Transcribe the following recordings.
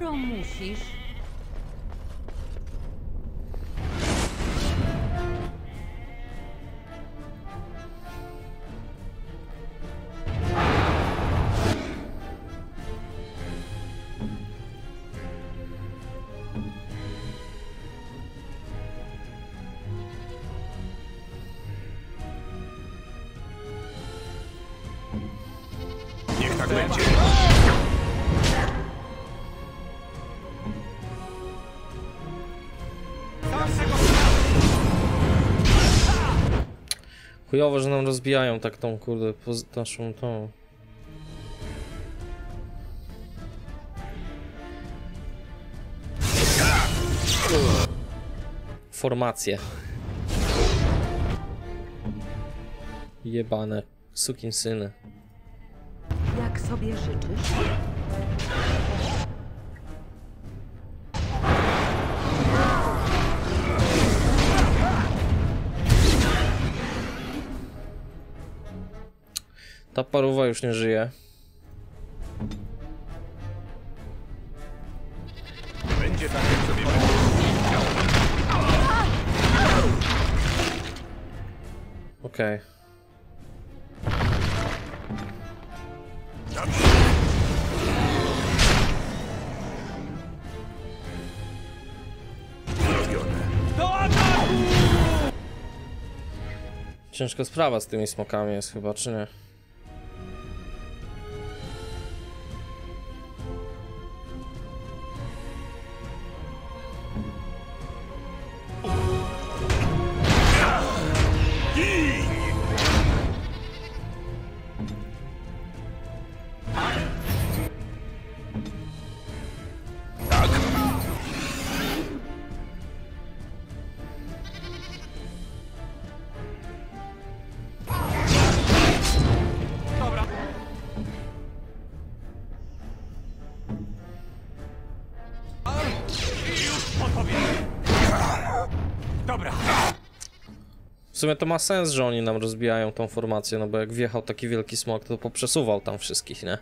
skoro musisz... Chujowo, że nam rozbijają tak tą kurde naszą tą. Formację. Jebane sukinsyny. Jak sobie życzysz? Ta paruwa już nie żyje. Będzie tak, jak sobie będzie. Okej. Ciężka sprawa z tymi smokami jest chyba, czy nie? W sumie to ma sens, że oni nam rozbijają tą formację, no bo jak wjechał taki wielki smok, to poprzesuwał tam wszystkich, nie?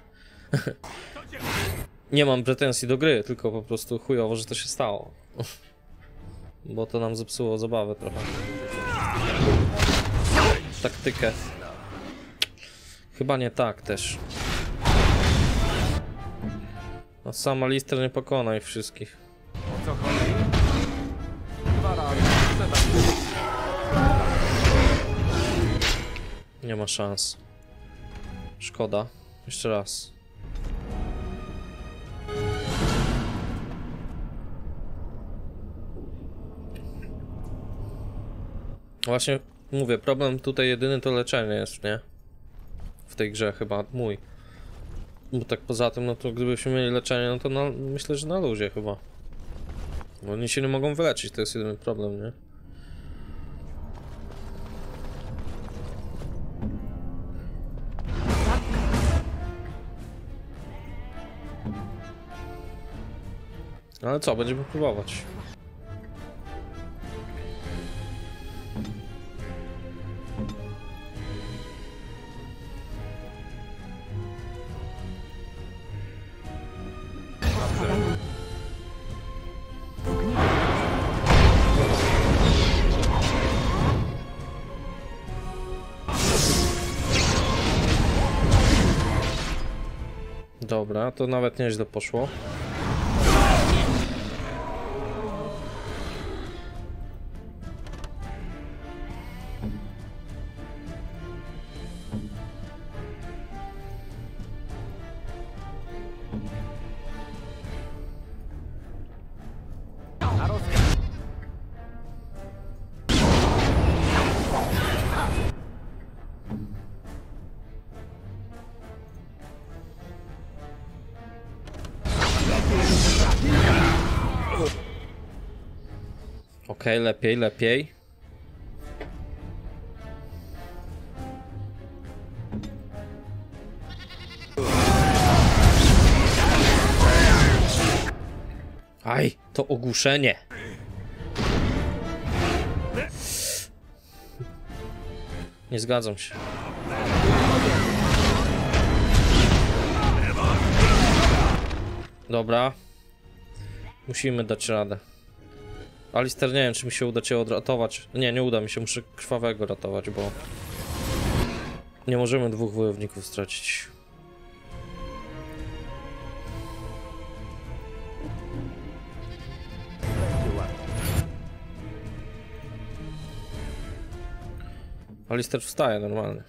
Nie mam pretensji do gry, tylko po prostu chujowo, że to się stało. Bo to nam zepsuło zabawę trochę. Taktykę. Chyba nie tak też. No sama Lister nie pokona ich wszystkich. Co chodzi? Dwa razy. Nie ma szans. Szkoda. Jeszcze raz. Właśnie mówię, problem tutaj jedyny to leczenie jest, nie? W tej grze chyba mój. Bo tak poza tym, no to gdybyśmy mieli leczenie, no to myślę, że na luzie chyba. Bo oni się nie mogą wyleczyć, to jest jedyny problem, nie? Ale co, będziemy próbować. Dobra, to nawet nieźle poszło. Okej, lepiej, lepiej. Aj, to ogłuszenie. Nie zgadzam się. Dobra. Musimy dać radę. Alistair, nie wiem, czy mi się uda cię odratować. Nie, nie uda mi się, muszę krwawego ratować, bo... nie możemy dwóch wojowników stracić. Alistair wstaje normalnie.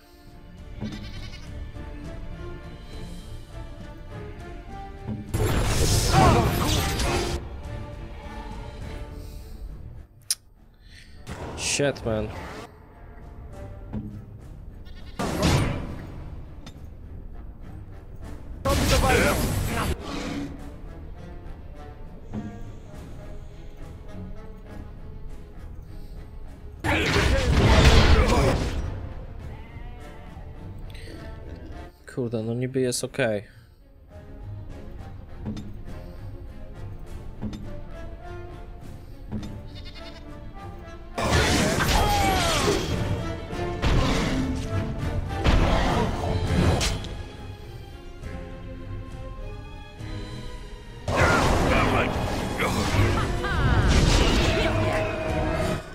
Shit, man. Kurde, no niby jest ok.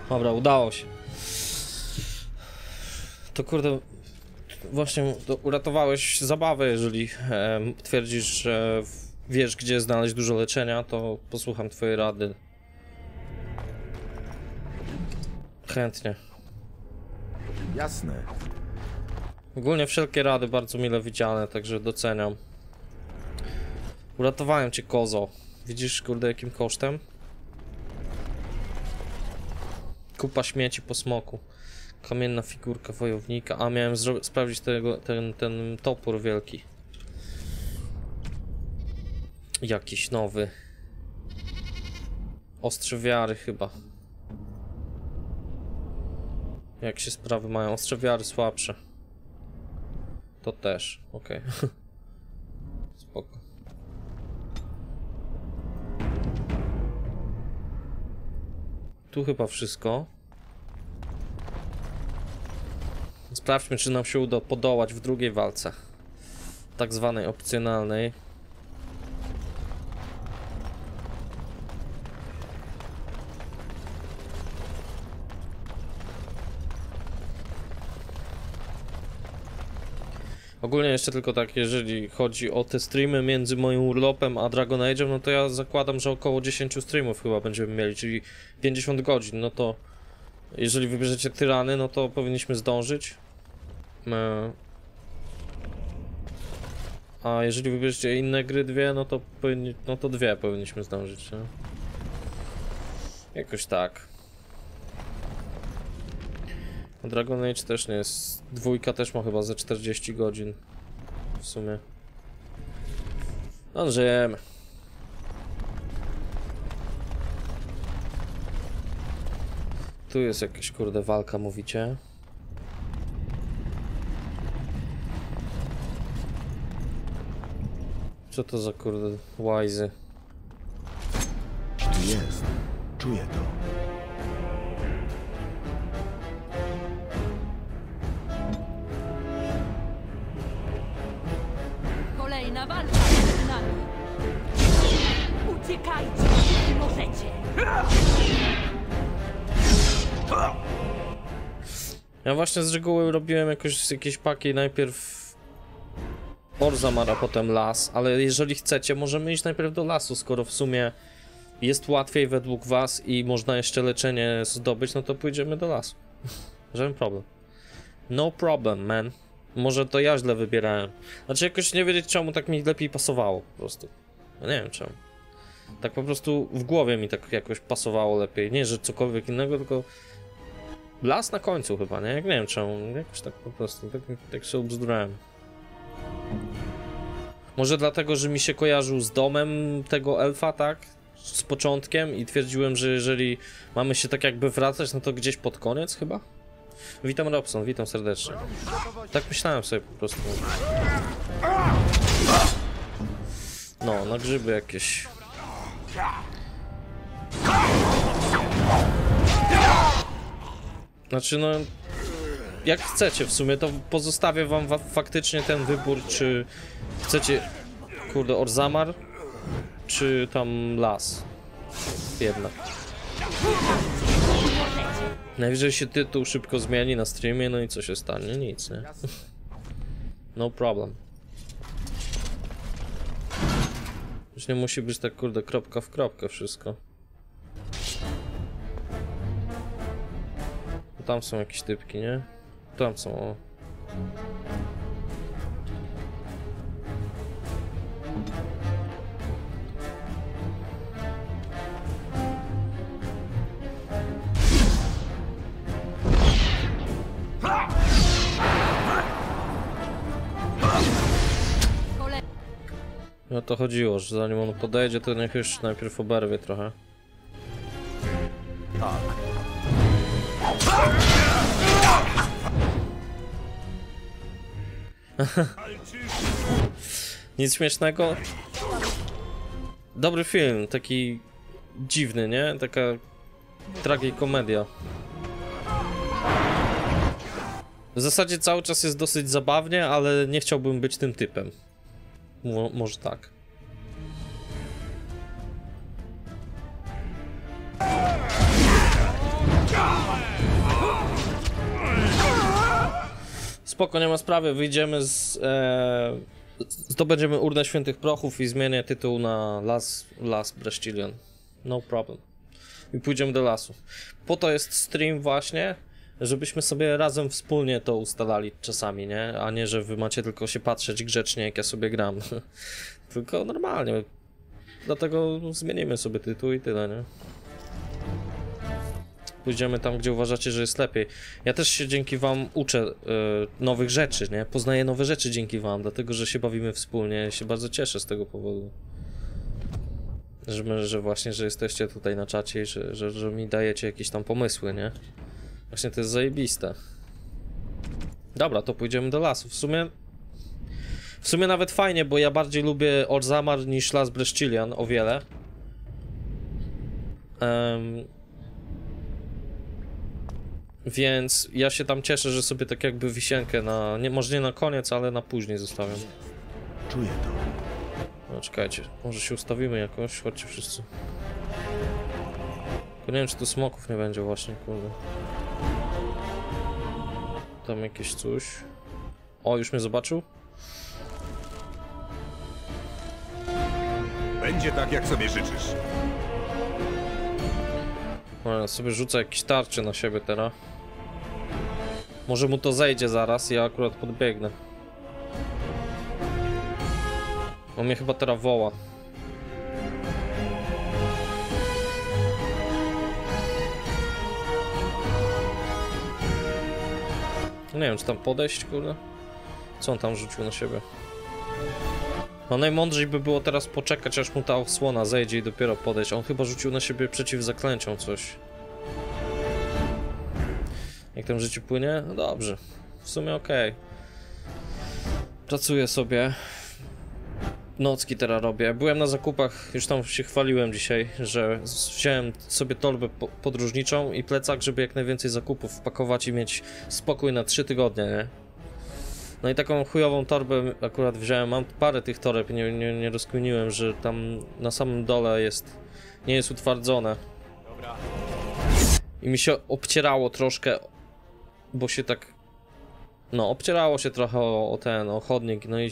Dobra, udało się. To kurde... Właśnie uratowałeś zabawę, jeżeli twierdzisz, że wiesz, gdzie znaleźć dużo leczenia, to posłucham twojej rady. Chętnie. Jasne. Ogólnie wszelkie rady bardzo mile widziane, także doceniam. Uratowałem cię, kozo. Widzisz, kurde, jakim kosztem? Kupa śmieci po smoku. Kamienna figurka wojownika. A miałem sprawdzić ten topór wielki. Jakiś nowy. Ostrze wiary chyba. Jak się sprawy mają? Ostrze wiary słabsze. To też. Okej. Okay. Spoko. Tu chyba wszystko. Sprawdźmy, czy nam się uda podołać w drugiej walce, tak zwanej opcjonalnej. Ogólnie jeszcze tylko tak, jeżeli chodzi o te streamy między moim urlopem a Dragon Age'em, no to ja zakładam, że około 10 streamów chyba będziemy mieli, czyli 50 godzin, no to jeżeli wybierzecie tyrany, no to powinniśmy zdążyć. A jeżeli wybierzecie inne gry, dwie, no to, dwie powinniśmy zdążyć, nie? Jakoś tak. Dragon Age też nie jest. Dwójka też ma chyba ze 40 godzin. W sumie. No, żyjemy. Tu jest jakaś, kurde, walka, mówicie? Co to za, kurde, łajzy? Tu jest. Czuję to. Kolejna walka z nami. Uciekajcie, jeśli możecie. Ja właśnie z reguły robiłem jakieś paki, najpierw Orzammar, a potem las, ale jeżeli chcecie, możemy iść najpierw do lasu, skoro w sumie jest łatwiej według was i można jeszcze leczenie zdobyć, no to pójdziemy do lasu. Żaden problem. No problem, man. Może to ja źle wybierałem. Znaczy jakoś nie wiedzieć czemu tak mi lepiej pasowało po prostu. No nie wiem czemu. Tak po prostu w głowie mi tak jakoś pasowało lepiej. Nie, że cokolwiek innego, tylko... las na końcu chyba, nie? Jak nie wiem czemu, jakoś tak po prostu, tak się obzdurałem. Może dlatego, że mi się kojarzył z domem tego elfa, tak? Z początkiem i twierdziłem, że jeżeli mamy się tak jakby wracać, no to gdzieś pod koniec chyba? Witam, Robson, witam serdecznie. Tak myślałem sobie po prostu. No, na grzyby jakieś. Znaczy, no... jak chcecie w sumie, to pozostawię wam faktycznie ten wybór, czy chcecie, kurde, Orzammar, czy tam las. Jednak. Najwyżej się tytuł szybko zmieni na streamie, no i co się stanie? Nic, nie? No problem. Już nie musi być tak, kurde, kropka w kropkę wszystko. Tam są jakieś typki, nie? Tam są, o. No to chodziło, że zanim on podejdzie, to niech już najpierw oberwie trochę. Nic śmiesznego? Dobry film, taki dziwny, nie? Taka tragikomedia. W zasadzie cały czas jest dosyć zabawnie, ale nie chciałbym być tym typem. Może tak. Spoko, nie ma sprawy, wyjdziemy z... zdobędziemy Urnę Świętych Prochów i zmienię tytuł na Las Breszcilion. No problem. I pójdziemy do lasu. Po to jest stream właśnie, żebyśmy sobie razem wspólnie to ustalali czasami, nie? A nie, że wy macie tylko się patrzeć grzecznie, jak ja sobie gram. Tylko normalnie. Dlatego zmienimy sobie tytuł i tyle, nie? Pójdziemy tam, gdzie uważacie, że jest lepiej. Ja też się dzięki wam uczę nowych rzeczy, nie? Poznaję nowe rzeczy dzięki wam, dlatego że się bawimy wspólnie. Ja się bardzo cieszę z tego powodu. Że właśnie, że jesteście tutaj na czacie i że mi dajecie jakieś tam pomysły, nie? Właśnie to jest zajebiste. Dobra, to pójdziemy do lasu. W sumie nawet fajnie, bo ja bardziej lubię Orzammar niż Las Breszcilian o wiele. Więc ja się tam cieszę, że sobie tak jakby wisienkę na... Nie, może nie na koniec, ale na później zostawiam. Czuję to. No, czekajcie, może się ustawimy jakoś, chodźcie wszyscy. Tylko nie wiem, czy tu smoków nie będzie właśnie, kurde. Tam jakieś coś. O, już mnie zobaczył? Będzie tak, jak sobie życzysz. Ja sobie rzucę jakieś tarcze na siebie teraz. Może mu to zejdzie zaraz, ja akurat podbiegnę. On mnie chyba teraz woła. Nie wiem, czy tam podejść, kurde. Co on tam rzucił na siebie? No najmądrzej by było teraz poczekać, aż mu ta osłona zejdzie i dopiero podejść. On chyba rzucił na siebie przeciwzaklęcią coś. Jak tam życie płynie? No dobrze. W sumie okej. Pracuję sobie. Nocki teraz robię. Byłem na zakupach, już tam się chwaliłem dzisiaj, że wziąłem sobie torbę podróżniczą i plecak, żeby jak najwięcej zakupów wpakować i mieć spokój na 3 tygodnie, nie? No i taką chujową torbę akurat wziąłem, mam parę tych toreb, nie rozkminiłem, że tam na samym dole jest, nie jest utwardzone. I mi się obcierało troszkę, bo się tak, no obcierało się trochę o chodnik, no i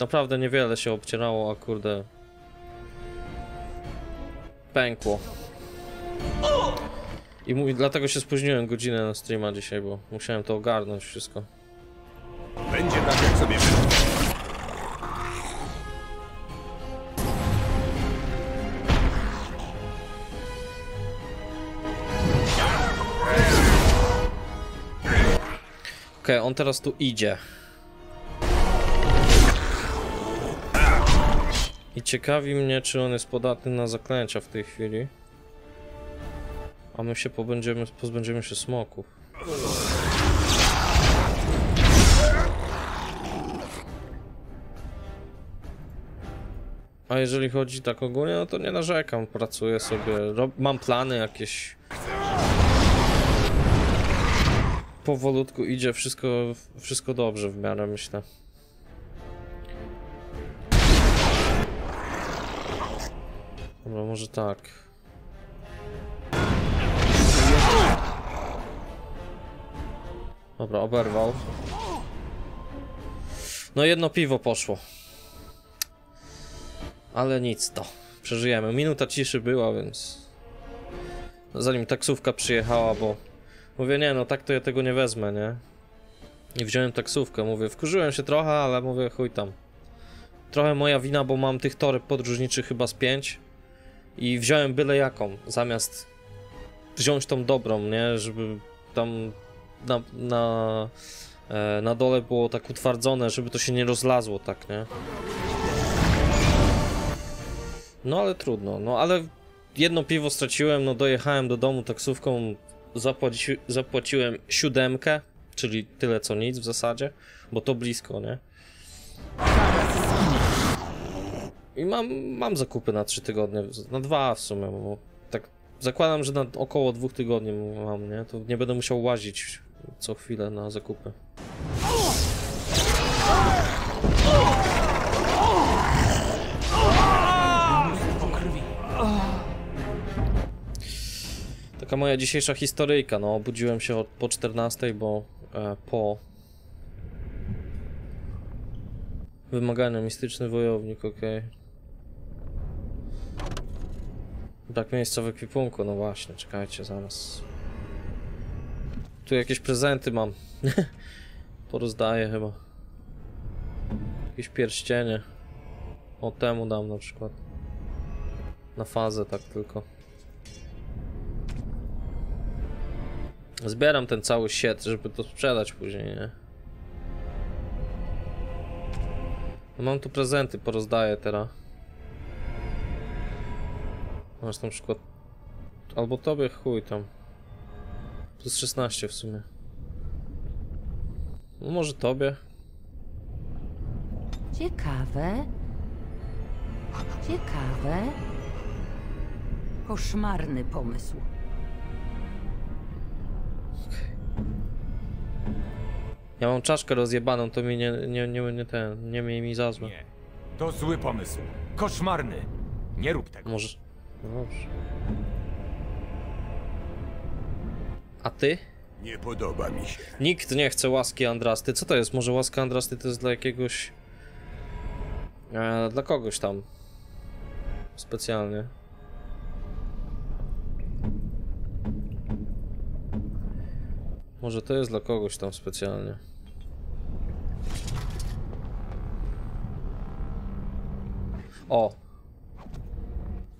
naprawdę niewiele się obcierało, a kurde, pękło. I dlatego się spóźniłem godzinę na streama dzisiaj, bo musiałem to ogarnąć wszystko. Będzie tak, jak sobie myślę. Okej, on teraz tu idzie. I ciekawi mnie, czy on jest podatny na zaklęcia w tej chwili. A my się pozbędziemy się smoków. A jeżeli chodzi tak ogólnie, no to nie narzekam, pracuję sobie, mam plany jakieś. Powolutku idzie, wszystko dobrze w miarę, myślę. Dobra, może tak. Dobra, oberwał. No jedno piwo poszło. Ale nic to. Przeżyjemy. Minuta ciszy była, więc... Zanim taksówka przyjechała, bo... Mówię, nie no, tak to ja tego nie wezmę, nie? I wziąłem taksówkę, mówię, wkurzyłem się trochę, ale mówię, chuj tam. Trochę moja wina, bo mam tych toreb podróżniczych chyba z 5. I wziąłem byle jaką, zamiast wziąć tą dobrą, nie? Żeby tam na dole było tak utwardzone, żeby to się nie rozlazło tak, nie? No ale trudno, no ale jedno piwo straciłem, no dojechałem do domu taksówką, zapłaciłem 7, czyli tyle co nic w zasadzie, bo to blisko, nie? I mam zakupy na 3 tygodnie, na 2 w sumie, bo tak zakładam, że na około 2 tygodni mam, nie? To nie będę musiał łazić co chwilę na zakupy. Taka moja dzisiejsza historyjka, no obudziłem się po 14, bo po... Wymagania, mistyczny wojownik, okej. Brak miejsca w ekwipunku, no właśnie, czekajcie, zaraz. Tu jakieś prezenty mam. Porozdaję chyba. Jakieś pierścienie. O, temu dam na przykład. Na fazę tak tylko. Zbieram ten cały siet, żeby to sprzedać później, nie? No mam tu prezenty, porozdaję teraz. Masz na przykład... Albo tobie, chuj tam. Plus 16 w sumie. No może tobie. Ciekawe. Ciekawe. Koszmarny pomysł. Ja mam czaszkę rozjebaną, to mi nie miej mi za złe. Nie, to zły pomysł. Koszmarny. Nie rób tego. Może... No dobrze. A ty? Nie podoba mi się. Nikt nie chce łaski Andrasty. Co to jest? Może łaska Andrasty to jest dla jakiegoś... dla kogoś tam. Specjalnie. Może to jest dla kogoś tam specjalnie. O!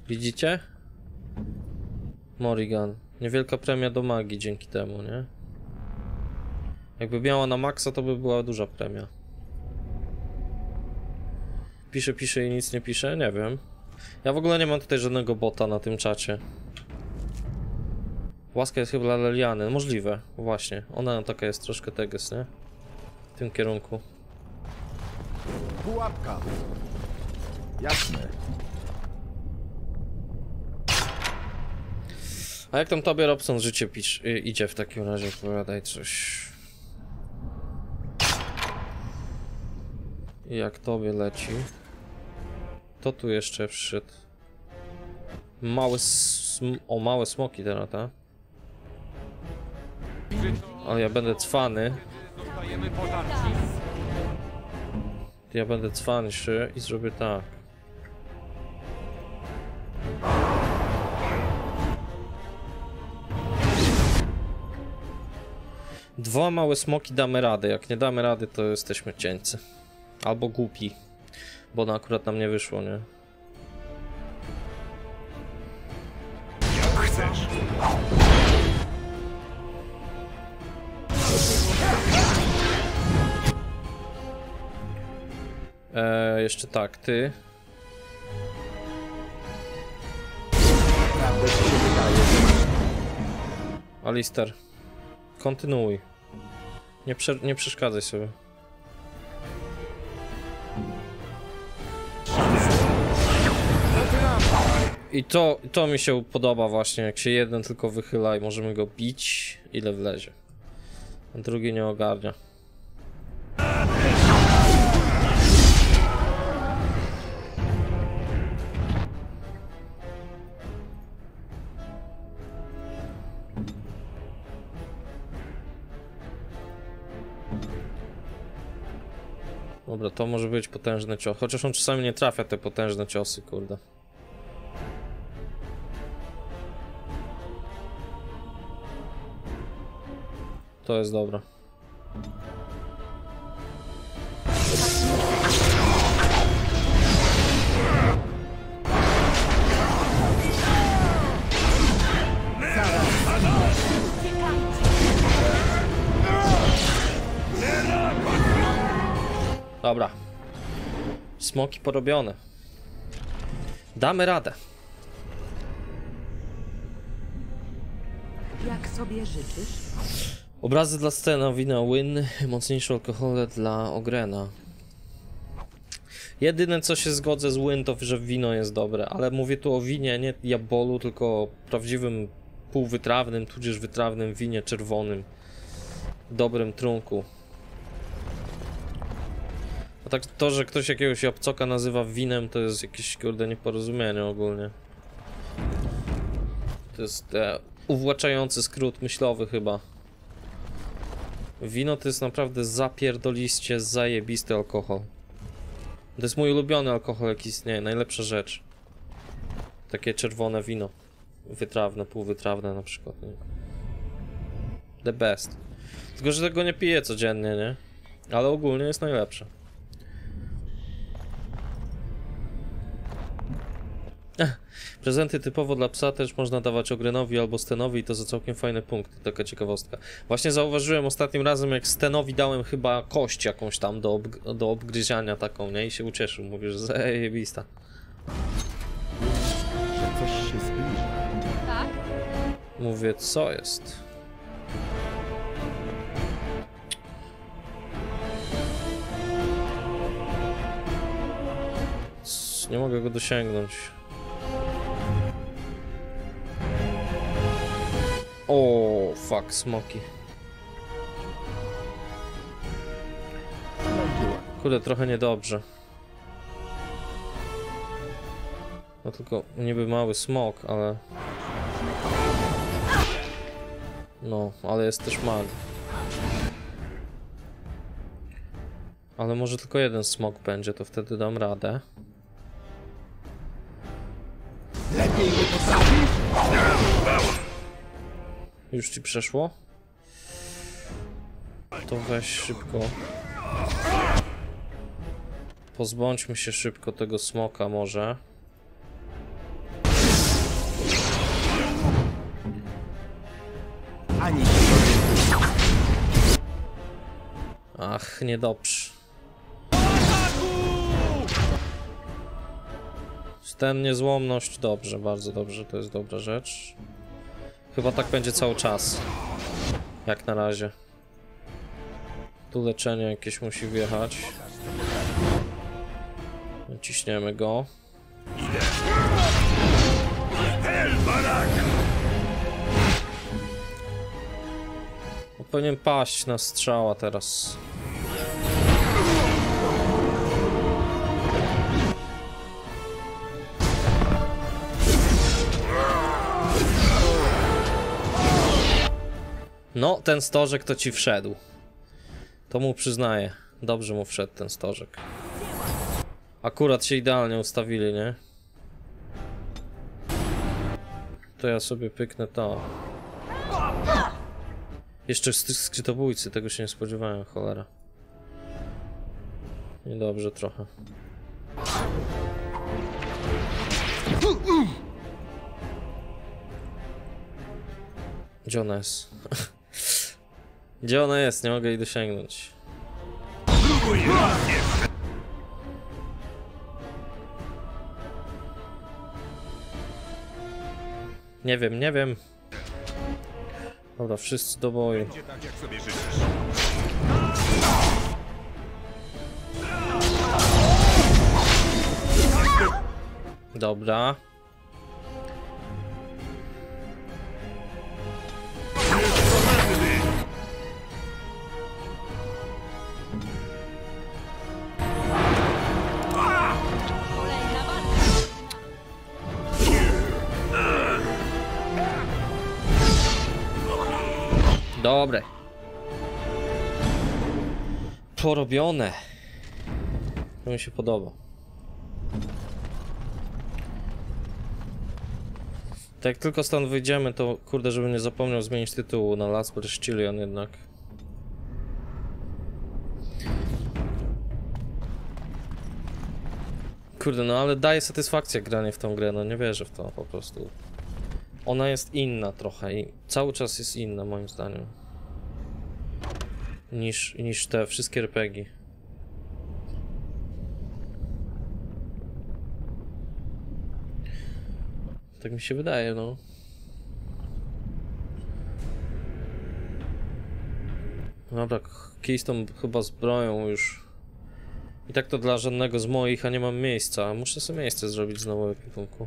Widzicie? Morrigan. Niewielka premia do magii dzięki temu, nie? Jakby miała na maksa, to by była duża premia. Pisze i nic nie pisze? Nie wiem. Ja w ogóle nie mam tutaj żadnego bota na tym czacie. Łaska jest chyba dla Leliany. Możliwe. Właśnie. Ona taka jest troszkę teges, nie? W tym kierunku. Pułapka. Jasne. A jak tam tobie, Robson, życie idzie w takim razie? Opowiadaj coś. I jak tobie leci? To tu jeszcze wszedł. Małe smoki teraz, tak? Ale ja będę cwany. Ja będę cwańszy i zrobię tak. Dwa małe smoki damy radę. Jak nie damy rady, to jesteśmy cieńcy. Albo głupi. Bo no akurat nam nie wyszło, nie? Jak chcesz. Jeszcze tak, ty. Alistair, kontynuuj. Nie przeszkadzaj sobie. I to mi się podoba właśnie, jak się jeden tylko wychyla i możemy go bić, ile wlezie. A drugi nie ogarnia. Dobra, to może być potężny cios. Chociaż on czasami nie trafia te potężne ciosy, kurde. To jest dobra. Dobra. Smoki porobione. Damy radę. Jak sobie życzysz? Obrazy dla sceny, wina Win, mocniejsze alkohole dla Ogrena. Jedyne co się zgodzę z Win to, że wino jest dobre, ale mówię tu o winie, nie jabolu, tylko o prawdziwym półwytrawnym, tudzież wytrawnym winie czerwonym. W dobrym trunku. A tak to, że ktoś jakiegoś jabłcoka nazywa winem, to jest jakieś kurde nieporozumienie ogólnie. To jest uwłaczający skrót myślowy chyba. Wino to jest naprawdę zapierdoliście zajebisty alkohol. To jest mój ulubiony alkohol jaki istnieje, najlepsza rzecz. Takie czerwone wino. Wytrawne, półwytrawne na przykład. Nie? The best. Tylko, że tego nie piję codziennie, nie? Ale ogólnie jest najlepsze. Prezenty typowo dla psa też można dawać Ogrenowi albo Stenowi i to za całkiem fajne punkty, taka ciekawostka. Właśnie zauważyłem ostatnim razem, jak Stenowi dałem chyba kość jakąś tam do obgryziania taką, nie? I się ucieszył, mówię, że zajebista. Że coś się zbliża. Tak? Mówię, co jest? Nie mogę go dosięgnąć. O, fuck, smoki. Kurde, trochę niedobrze. No tylko niby mały smok, ale... No, ale jest też mały. Ale może tylko jeden smok będzie, to wtedy dam radę. Lepiej go posadzić. Już ci przeszło? To weź szybko. Pozbądźmy się szybko tego smoka może. Ach, niedobrze. Ten niezłomność, dobrze, bardzo dobrze, to jest dobra rzecz. Chyba tak będzie cały czas. Jak na razie. Tu leczenie jakieś musi wjechać. Naciśniemy go. On powinien paść na strzała teraz. No, ten stożek to ci wszedł. To mu przyznaję. Dobrze mu wszedł ten stożek. Akurat się idealnie ustawili, nie? To ja sobie pyknę to. Jeszcze skrzytobójcy, tego się nie spodziewałem, cholera. Niedobrze trochę. Gdzie ona jest? Gdzie ona jest? Nie mogę jej dosięgnąć. Nie wiem, nie wiem. Dobra, wszyscy do boju. Dobra. Dobre. Porobione. To mi się podoba. Tak jak tylko stąd wyjdziemy, to kurde, żebym nie zapomniał zmienić tytułu na Last Bastion jednak. Kurde, no ale daje satysfakcję granie w tą grę, no nie wierzę w to po prostu. Ona jest inna trochę i cały czas jest inna moim zdaniem. Niż te wszystkie RPG. Tak mi się wydaje, no. Dobra, kij z tą chyba zbroją już. I tak to dla żadnego z moich, a nie mam miejsca. Muszę sobie miejsce zrobić znowu w ekwipunku.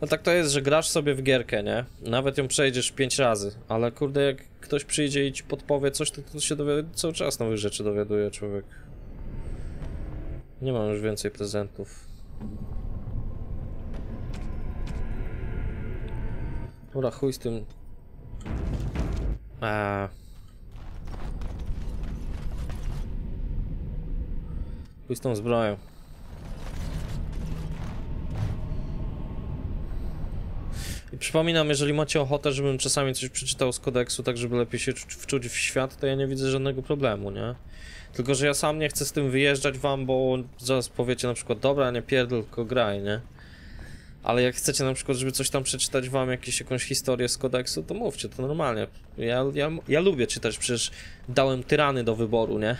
No tak to jest, że grasz sobie w gierkę, nie? Nawet ją przejdziesz 5 razy, ale kurde, jak ktoś przyjdzie i ci podpowie coś, to się dowiaduje, cały czas nowych rzeczy dowiaduje człowiek. Nie mam już więcej prezentów. Dobra, chuj z tym. Chuj z tą zbroją. I przypominam, jeżeli macie ochotę, żebym czasami coś przeczytał z kodeksu, tak żeby lepiej się wczuć w świat, to ja nie widzę żadnego problemu, nie? Tylko, że ja sam nie chcę z tym wyjeżdżać wam, bo zaraz powiecie na przykład, dobra, nie pierdol, tylko graj, nie? Ale jak chcecie na przykład, żeby coś tam przeczytać wam, jakąś historię z kodeksu, to mówcie, to normalnie. Ja lubię czytać, przecież dałem Tyrany do wyboru, nie?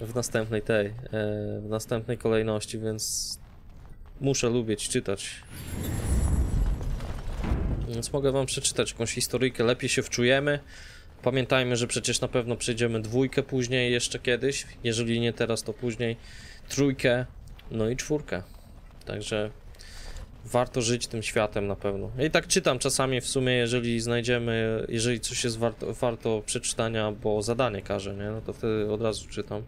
W następnej kolejności, więc muszę lubić czytać. Więc mogę wam przeczytać jakąś historyjkę, lepiej się wczujemy. Pamiętajmy, że przecież na pewno przejdziemy dwójkę później jeszcze kiedyś, jeżeli nie teraz, to później trójkę, no i czwórkę. Także warto żyć tym światem na pewno. Ja i tak czytam czasami w sumie, jeżeli znajdziemy, jeżeli coś jest warto przeczytania, bo zadanie każe, nie? No to wtedy od razu czytam.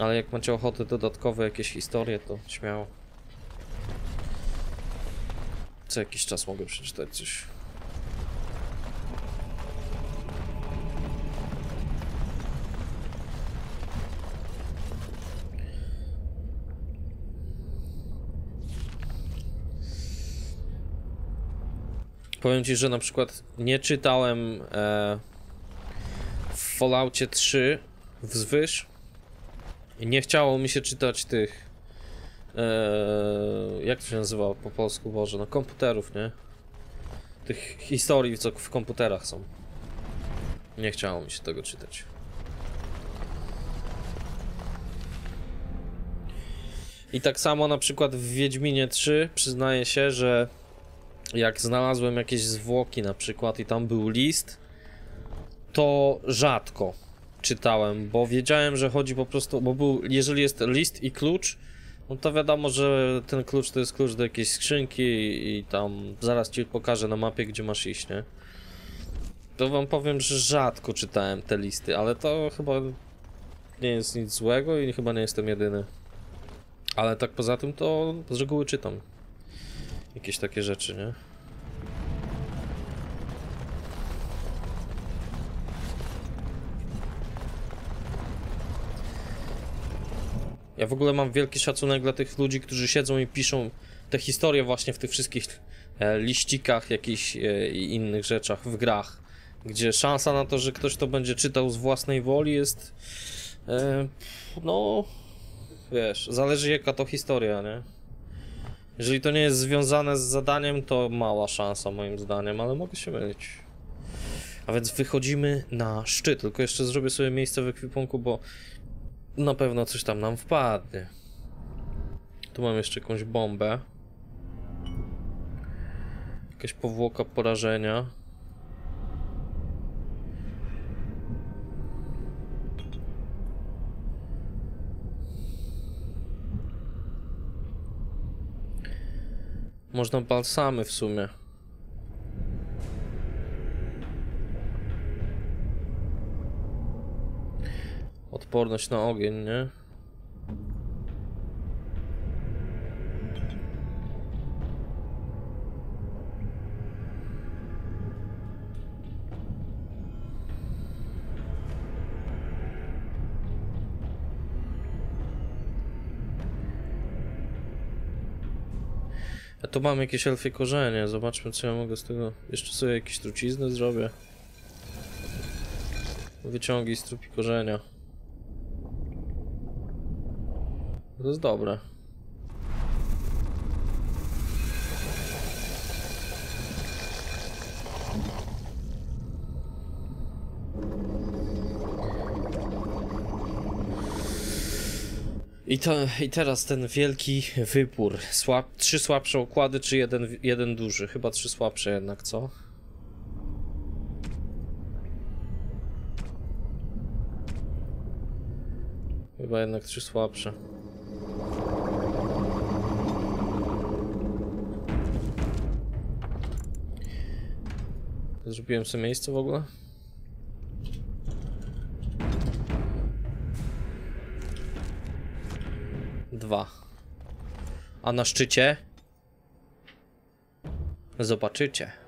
Ale jak macie ochotę dodatkowe jakieś historie, to śmiało. Co jakiś czas mogę przeczytać coś. Powiem ci, że na przykład nie czytałem w Falloutie 3 wzwyż i nie chciało mi się czytać tych jak to się nazywa po polsku, Boże, no komputerów, nie? Tych historii, co w komputerach są. Nie chciało mi się tego czytać. I tak samo na przykład w Wiedźminie 3 przyznaję się, że jak znalazłem jakieś zwłoki na przykład i tam był list, to rzadko czytałem, bo wiedziałem, że chodzi po prostu, bo był, jeżeli jest list i klucz, no to wiadomo, że ten klucz to jest klucz do jakiejś skrzynki i tam zaraz ci pokażę na mapie, gdzie masz iść, nie? To wam powiem, że rzadko czytałem te listy, ale to chyba nie jest nic złego i chyba nie jestem jedyny. Ale tak poza tym to z reguły czytam jakieś takie rzeczy, nie? Ja w ogóle mam wielki szacunek dla tych ludzi, którzy siedzą i piszą te historie właśnie w tych wszystkich liścikach jakichś i innych rzeczach w grach, gdzie szansa na to, że ktoś to będzie czytał z własnej woli jest, no wiesz, zależy jaka to historia, nie? Jeżeli to nie jest związane z zadaniem, to mała szansa moim zdaniem, ale mogę się mylić. A więc wychodzimy na szczyt, tylko jeszcze zrobię sobie miejsce w ekwipunku, bo na pewno coś tam nam wpadnie. Tu mam jeszcze jakąś bombę. Jakaś powłoka porażenia. Można balsamy w sumie. Odporność na ogień, nie? A tu mam jakieś elfie korzenie, zobaczmy co ja mogę z tego... Jeszcze sobie jakieś trucizny zrobię. Wyciągi z trupi korzenia. To jest dobre. I teraz ten wielki wybór. Trzy słabsze okłady, czy jeden duży? Chyba trzy słabsze jednak, co? Chyba jednak trzy słabsze. Zrobiłem sobie miejsce w ogóle? Dwa. A na szczycie? Zobaczycie.